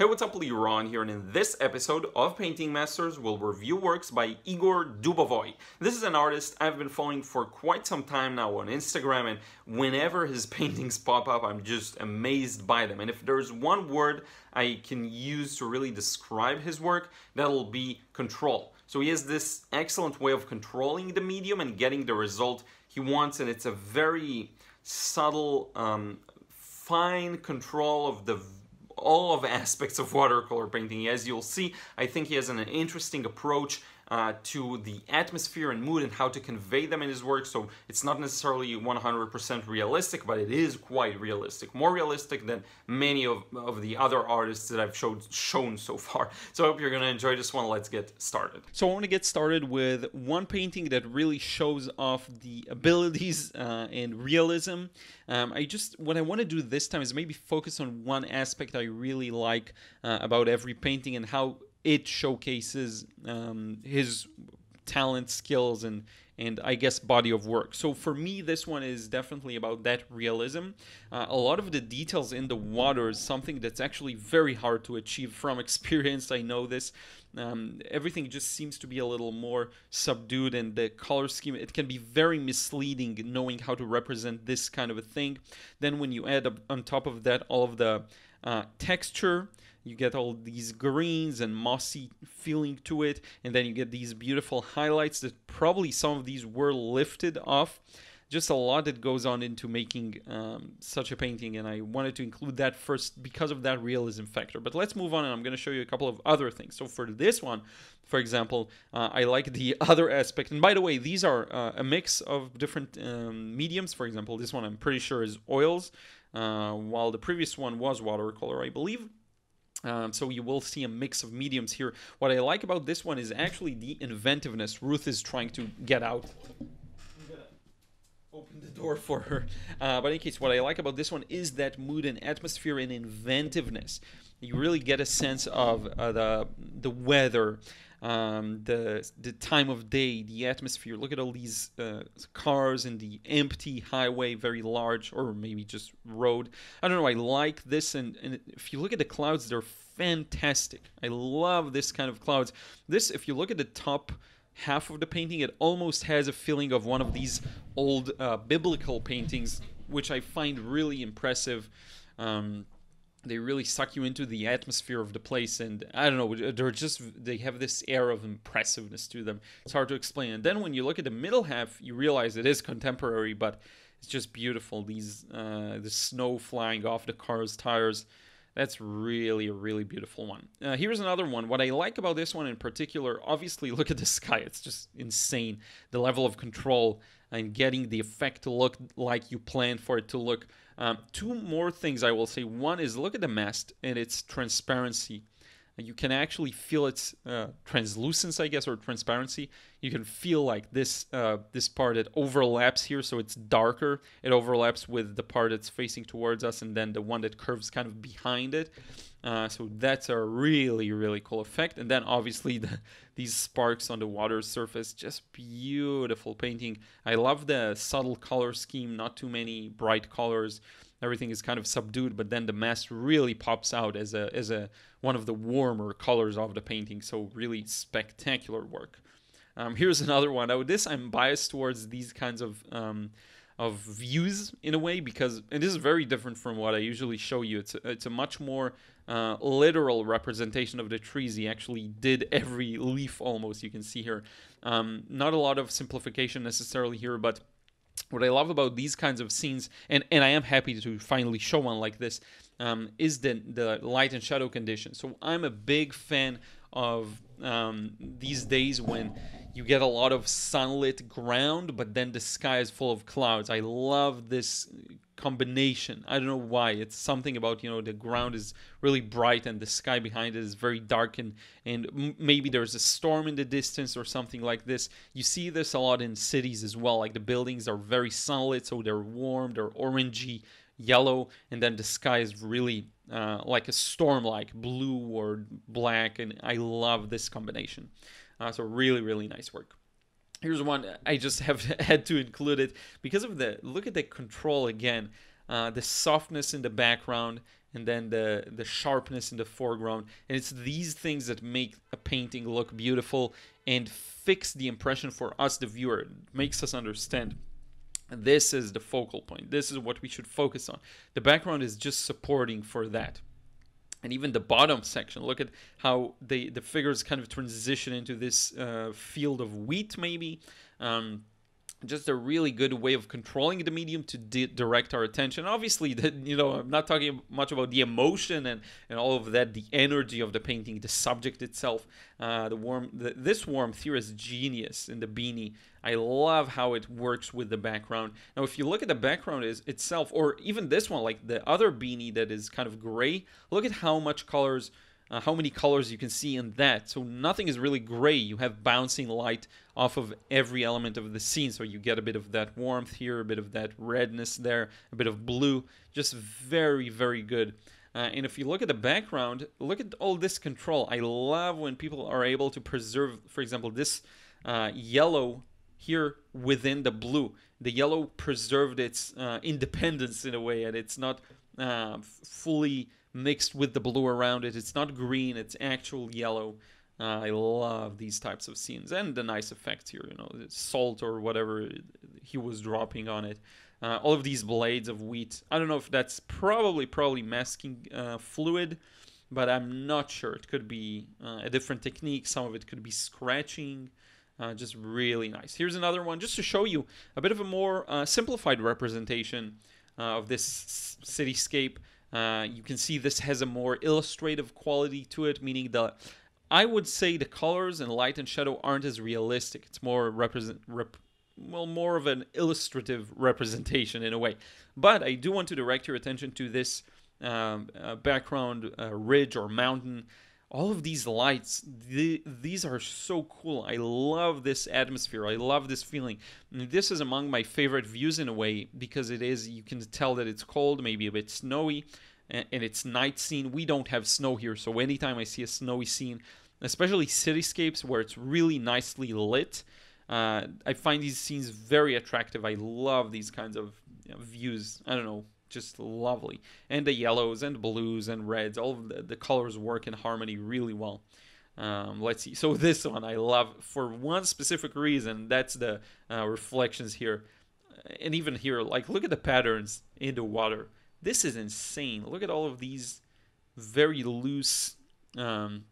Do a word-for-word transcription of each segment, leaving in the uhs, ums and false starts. Hey, what's up, Liron here, and in this episode of Painting Masters, we'll review works by Igor Dubovoy. This is an artist I've been following for quite some time now on Instagram, and whenever his paintings pop up, I'm just amazed by them. And if there's one word I can use to really describe his work, that'll be control. So he has this excellent way of controlling the medium and getting the result he wants, and it's a very subtle, um, fine control of the all of aspects of watercolor painting. As you'll see, I think he has an interesting approach uh, to the atmosphere and mood and how to convey them in his work, so it's not necessarily one hundred percent realistic, but it is quite realistic, more realistic than many of, of the other artists that I've showed, shown so far. So I hope you're gonna enjoy this one. Let's get started. So I want to get started with one painting that really shows off the abilities uh, and realism. Um, I just, what I want to do this time is maybe focus on one aspect I really like uh, about every painting and how it showcases um, his talent, skills, and and I guess body of work. So for me, this one is definitely about that realism. Uh, a lot of the details in the water is something that's actually very hard to achieve. From experience, I know this. Um, everything just seems to be a little more subdued, and the color scheme, it can be very misleading knowing how to represent this kind of a thing. Then when you add up on top of that all of the uh, texture, you get all these greens and mossy feeling to it, and then you get these beautiful highlights that probably some of these were lifted off. Just a lot that goes on into making um, such a painting, and I wanted to include that first because of that realism factor. But let's move on, and I'm going to show you a couple of other things. So for this one, for example, uh, I like the other aspect. And by the way, these are uh, a mix of different um, mediums. For example, this one I'm pretty sure is oils, uh, while the previous one was watercolor, I believe. Um, so you will see a mix of mediums here. What I like about this one is actually the inventiveness Ruth is trying to get out. Open the door for her. Uh, but in any case, what I like about this one is that mood and atmosphere and inventiveness. You really get a sense of uh, the the weather, um, the the time of day, the atmosphere. Look at all these uh, cars and the empty highway, very large, or maybe just road. I don't know. I like this, and, and if you look at the clouds, they're fantastic. I love this kind of clouds. This, if you look at the top half of the painting, it almost has a feeling of one of these old uh, biblical paintings, which I find really impressive. Um, they really suck you into the atmosphere of the place, and I don't know, they're just, they have this air of impressiveness to them. It's hard to explain. And then when you look at the middle half, you realize it is contemporary, but it's just beautiful. These uh, the snow flying off the car's tires. That's really a really beautiful one. Uh, here's another one. What I like about this one in particular, obviously, look at the sky. It's just insane. The level of control and getting the effect to look like you planned for it to look. Um, two more things I will say. One is look at the mast and its transparency. You can actually feel its uh, translucence, I guess, or transparency. You can feel like this uh, this part, it overlaps here, so it's darker. It overlaps with the part that's facing towards us, and then the one that curves kind of behind it. Uh, so that's a really, really cool effect. And then obviously the, these sparks on the water surface, just beautiful painting. I love the subtle color scheme, not too many bright colors. Everything is kind of subdued, but then the mass really pops out as a as a one of the warmer colors of the painting. So really spectacular work. Um, here's another one. Now this, I'm biased towards these kinds of um, of views in a way, because and this is very different from what I usually show you. It's a, it's a much more uh, literal representation of the trees. He actually did every leaf almost. You can see here. Um, not a lot of simplification necessarily here, but what I love about these kinds of scenes, and, and I am happy to finally show one like this, um, is the, the light and shadow condition. So I'm a big fan of um, these days when you get a lot of sunlit ground, but then the sky is full of clouds. I love this combination. I don't know why. It's something about, you know, the ground is really bright and the sky behind it is very dark, and, and m maybe there's a storm in the distance or something like this. You see this a lot in cities as well. Like the buildings are very sunlit, so they're warm, they're orangey, yellow, and then the sky is really uh, like a storm, like blue or black, and I love this combination. Uh, so really, really nice work. Here's one I just have had to include it because of the, look at the control again, uh, the softness in the background and then the, the sharpness in the foreground. And it's these things that make a painting look beautiful and fix the impression for us, the viewer. It makes us understand this is the focal point. This is what we should focus on. The background is just supporting for that. And even the bottom section, look at how they, the figures kind of transition into this uh, field of wheat, maybe. Um, just a really good way of controlling the medium to di direct our attention. Obviously, the, you know, I'm not talking much about the emotion and, and all of that, the energy of the painting, the subject itself. Uh, the warm, the, this warmth here is genius in the beanie. I love how it works with the background. Now, if you look at the background is, itself, or even this one, like the other beanie that is kind of gray, look at how much colors, uh, how many colors you can see in that. So nothing is really gray. You have bouncing light off of every element of the scene. So you get a bit of that warmth here, a bit of that redness there, a bit of blue. Just very, very good. Uh, and if you look at the background, look at all this control. I love when people are able to preserve, for example, this uh, yellow here within the blue. The yellow preserved its uh, independence in a way, and it's not uh, fully mixed with the blue around it. It's not green, it's actual yellow. Uh, I love these types of scenes, and the nice effect here, you know, salt or whatever he was dropping on it. Uh, all of these blades of wheat. I don't know if that's probably probably masking uh, fluid, but I'm not sure. It could be uh, a different technique. Some of it could be scratching. Uh, just really nice. Here's another one just to show you a bit of a more uh, simplified representation uh, of this cityscape. Uh, you can see this has a more illustrative quality to it, meaning the, I would say the colors and light and shadow aren't as realistic. It's more represent, rep, well, more of an illustrative representation in a way. But I do want to direct your attention to this um, uh, background uh, ridge or mountain. All of these lights, the, these are so cool. I love this atmosphere. I love this feeling. This is among my favorite views in a way, because it is, you can tell that it's cold, maybe a bit snowy, and, and it's night scene. We don't have snow here, so anytime I see a snowy scene, especially cityscapes where it's really nicely lit, uh, I find these scenes very attractive. I love these kinds of you know, views. I don't know. Just lovely. And the yellows and blues and reds, all of the, the colors work in harmony really well. Um, let's see. So this one I love for one specific reason. That's the uh, reflections here. And even here, like, look at the patterns in the water. This is insane. Look at all of these very loose, um,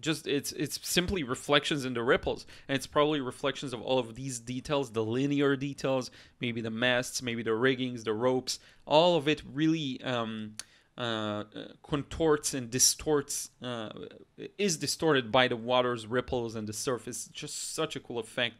just it's it's simply reflections in the ripples, and it's probably reflections of all of these details, the linear details, maybe the masts, maybe the riggings, the ropes, all of it really um, uh, contorts and distorts, uh, is distorted by the water's ripples and the surface. Just such a cool effect.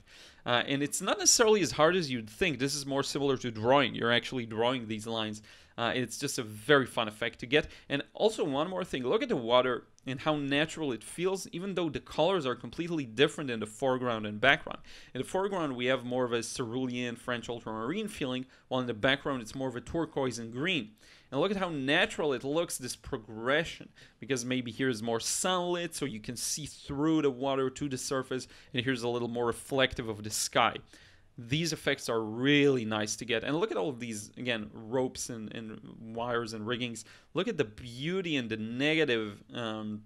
Uh, and it's not necessarily as hard as you'd think. This is more similar to drawing. You're actually drawing these lines. Uh, it's just a very fun effect to get. And also one more thing, look at the water and how natural it feels, even though the colors are completely different in the foreground and background. In the foreground, we have more of a cerulean French ultramarine feeling, while in the background, it's more of a turquoise and green. And look at how natural it looks, this progression, because maybe here's more sunlit, so you can see through the water to the surface, and here's a little more reflective of the sky. These effects are really nice to get. And look at all of these, again, ropes and, and wires and riggings. Look at the beauty and the negative um,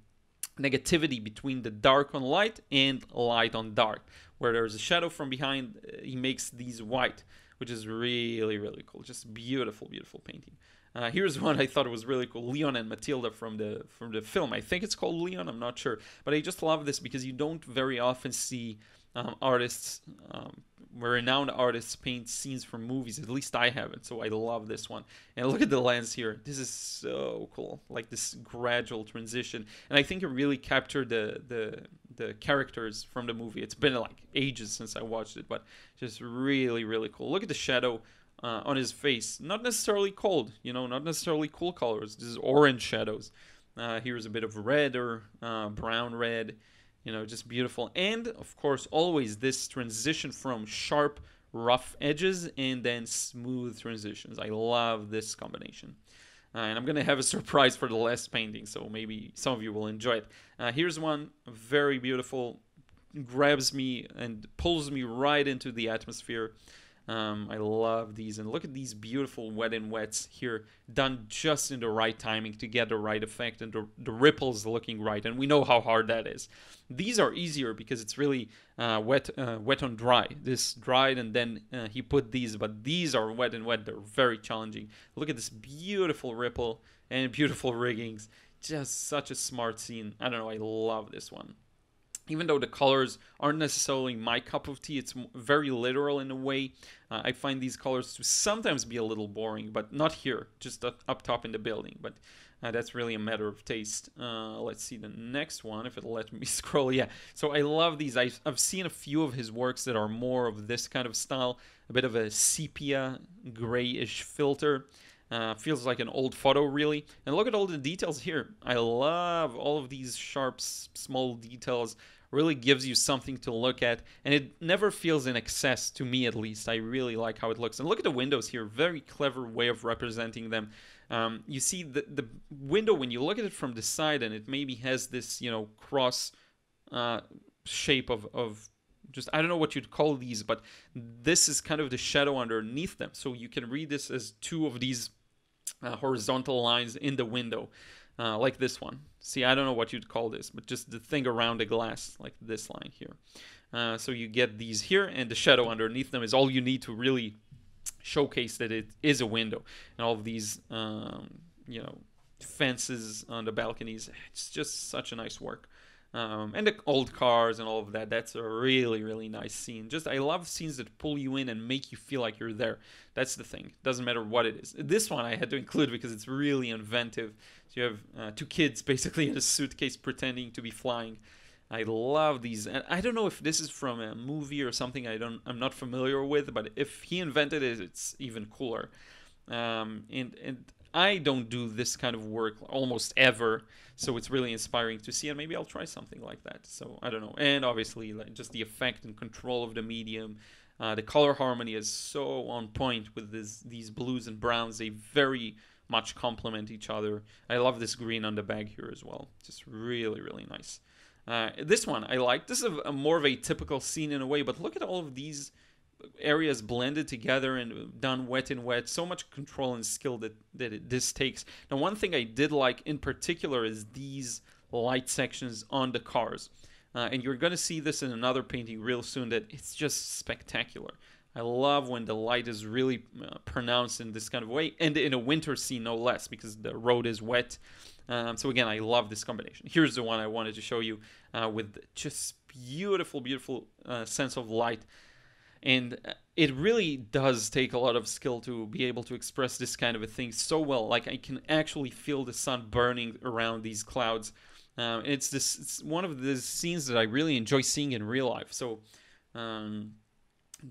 negativity between the dark on light and light on dark. Where there's a shadow from behind, he makes these white, which is really, really cool. Just beautiful, beautiful painting. Uh, here's one I thought was really cool, Leon and Matilda from the from the film. I think it's called Leon, I'm not sure. But I just love this because you don't very often see um, artists... Um, renowned artists paint scenes from movies, at least I haven't, so I love this one. And look at the lens here, this is so cool, like this gradual transition, and I think it really captured the the the characters from the movie. It's been like ages since I watched it, but just really, really cool. Look at the shadow uh, on his face, not necessarily cold, you know, not necessarily cool colors. This is orange shadows. Uh, here's a bit of red or uh, brown red. You know, just beautiful. And, of course, always this transition from sharp, rough edges and then smooth transitions. I love this combination. Uh, and I'm going to have a surprise for the last painting, so maybe some of you will enjoy it. Uh, here's one, very beautiful, grabs me and pulls me right into the atmosphere. Uh, Um, I love these. And look at these beautiful wet and wets here, done just in the right timing to get the right effect, and the, the ripples looking right. And we know how hard that is. These are easier because it's really uh, wet uh, wet on dry. This dried, and then uh, he put these, but these are wet and wet. They're very challenging. Look at this beautiful ripple and beautiful riggings. Just such a smart scene. I don't know, I love this one. Even though the colors aren't necessarily my cup of tea, it's very literal in a way. Uh, I find these colors to sometimes be a little boring, but not here, just up, up top in the building. But uh, that's really a matter of taste. Uh, let's see the next one, if it'll let me scroll. Yeah, so I love these. I've, I've seen a few of his works that are more of this kind of style, a bit of a sepia, grayish filter. Uh, feels like an old photo, really. And look at all the details here. I love all of these sharp, small details. Really gives you something to look at. And it never feels in excess, to me at least. I really like how it looks. And look at the windows here. Very clever way of representing them. Um, you see the, the window, when you look at it from the side, and it maybe has this, you know, cross uh, shape of... of just, I don't know what you'd call these, but this is kind of the shadow underneath them. So you can read this as two of these Uh, horizontal lines in the window, uh, like this one. See, I don't know what you'd call this, but just the thing around the glass, like this line here. Uh, so you get these here, and the shadow underneath them is all you need to really showcase that it is a window. And all of these, um, you know, fences on the balconies, it's just such a nice work. Um, and the old cars and all of that, that's a really, really nice scene. Just, I love scenes that pull you in and make you feel like you're there. That's the thing. It doesn't matter what it is. This one I had to include because it's really inventive. So you have uh, two kids basically in a suitcase pretending to be flying. I love these. And I don't know if this is from a movie or something I don't, I'm not familiar with, but if he invented it, it's even cooler. Um, and, and I don't do this kind of work almost ever, so it's really inspiring to see, and maybe I'll try something like that. So I don't know. And obviously, like, just the effect and control of the medium, uh, the color harmony is so on point with this, these blues and browns. They very much complement each other. I love this green on the bag here as well. Just really, really nice. Uh, this one I like. This is a, a more of a typical scene in a way, but look at all of these areas blended together and done wet and wet. So much control and skill that, that it, this takes. Now, one thing I did like in particular is these light sections on the cars. Uh, and you're going to see this in another painting real soon, that it's just spectacular. I love when the light is really uh, pronounced in this kind of way, and in a winter scene, no less, because the road is wet. Um, so again, I love this combination. Here's the one I wanted to show you uh, with just beautiful, beautiful uh, sense of light. And it really does take a lot of skill to be able to express this kind of a thing so well. Like, I can actually feel the sun burning around these clouds. Um, it's this it's one of the scenes that I really enjoy seeing in real life. So, um,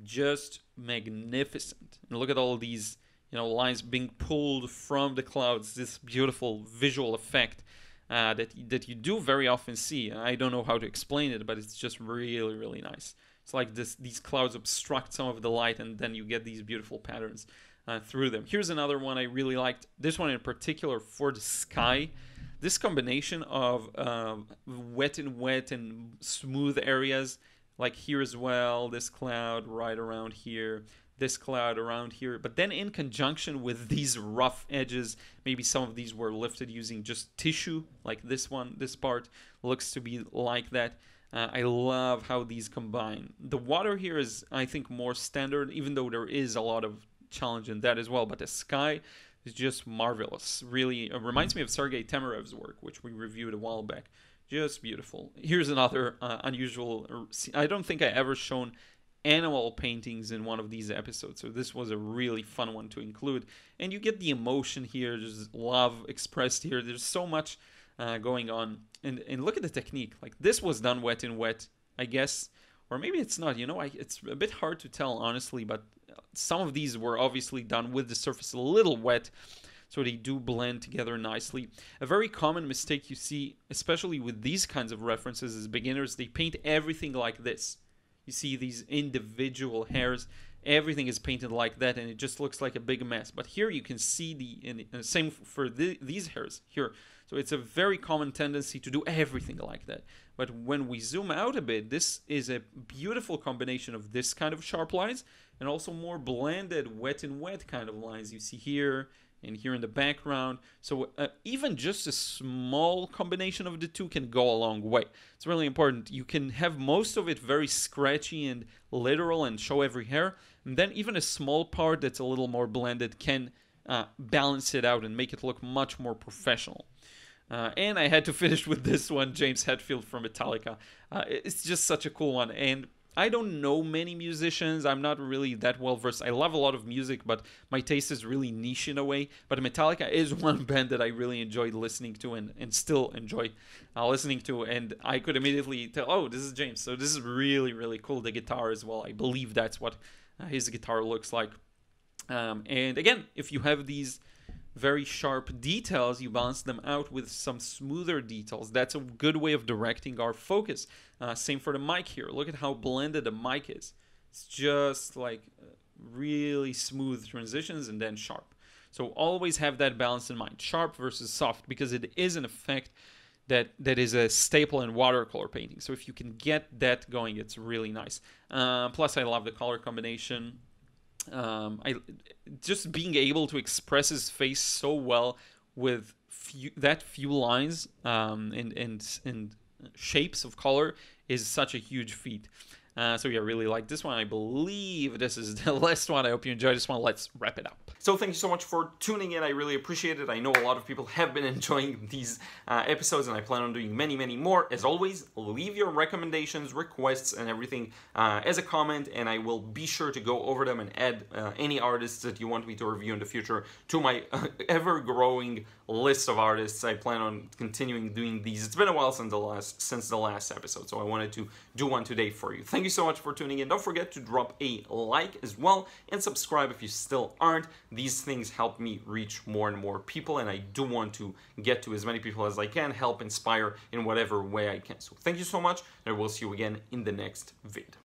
just magnificent. And look at all these, you know, lines being pulled from the clouds. This beautiful visual effect uh, that that you do very often see. I don't know how to explain it, but it's just really, really nice. It's like this, these clouds obstruct some of the light, and then you get these beautiful patterns uh, through them. Here's another one I really liked. This one in particular for the sky. This combination of uh, wet and wet and smooth areas, like here as well, this cloud right around here, this cloud around here, but then in conjunction with these rough edges, maybe some of these were lifted using just tissue, like this one, this part looks to be like that. Uh, I love how these combine. The water here is, I think, more standard, even though there is a lot of challenge in that as well. But the sky is just marvelous. Really, it reminds me of Sergei Temerev's work, which we reviewed a while back. Just beautiful. Here's another uh, unusual. I don't think I ever shown animal paintings in one of these episodes, so this was a really fun one to include. And you get the emotion here, just love expressed here. There's so much Uh, going on, and and look at the technique. Like, this was done wet and wet, I guess, or maybe it's not, you know, I, it's a bit hard to tell honestly, but some of these were obviously done with the surface a little wet, so they do blend together nicely. A very common mistake you see, especially with these kinds of references, is beginners, they paint everything like this. You see these individual hairs, everything is painted like that, and it just looks like a big mess. But here you can see the, and the same for the, these hairs here. So it's a very common tendency to do everything like that. But when we zoom out a bit, this is a beautiful combination of this kind of sharp lines and also more blended wet and wet kind of lines you see here and here in the background. So uh, even just a small combination of the two can go a long way. It's really important. You can have most of it very scratchy and literal and show every hair. And then even a small part that's a little more blended can uh, balance it out and make it look much more professional. Uh, and I had to finish with this one, James Hetfield from Metallica. Uh, it's just such a cool one. And I don't know many musicians. I'm not really that well versed. I love a lot of music, but my taste is really niche in a way. But Metallica is one band that I really enjoyed listening to and, and still enjoy uh, listening to. And I could immediately tell, oh, this is James. So this is really, really cool. The guitar as well. I believe that's what uh, his guitar looks like. Um, and again, if you have these very sharp details, you balance them out with some smoother details. That's a good way of directing our focus. Uh, same for the mic here. Look at how blended the mic is. It's just like really smooth transitions and then sharp. So always have that balance in mind, sharp versus soft, because it is an effect that that is a staple in watercolor painting. So if you can get that going, it's really nice. Uh, plus I love the color combination. Um, I just being able to express his face so well with few, that few lines um, and and and shapes of color is such a huge feat. Uh, so yeah, I really like this one. I believe this is the last one. I hope you enjoyed this one. Let's wrap it up. So thank you so much for tuning in. I really appreciate it. I know a lot of people have been enjoying these uh, episodes, and I plan on doing many, many more. As always, leave your recommendations, requests, and everything uh, as a comment, and I will be sure to go over them and add uh, any artists that you want me to review in the future to my uh, ever-growing list of artists. I plan on continuing doing these. It's been a while since the last since the last episode, so I wanted to do one today for you. Thank Thank you so much for tuning in. Don't forget to drop a like as well and subscribe if you still aren't. These things help me reach more and more people, and I do want to get to as many people as I can, help inspire in whatever way I can. So thank you so much, and I will see you again in the next vid.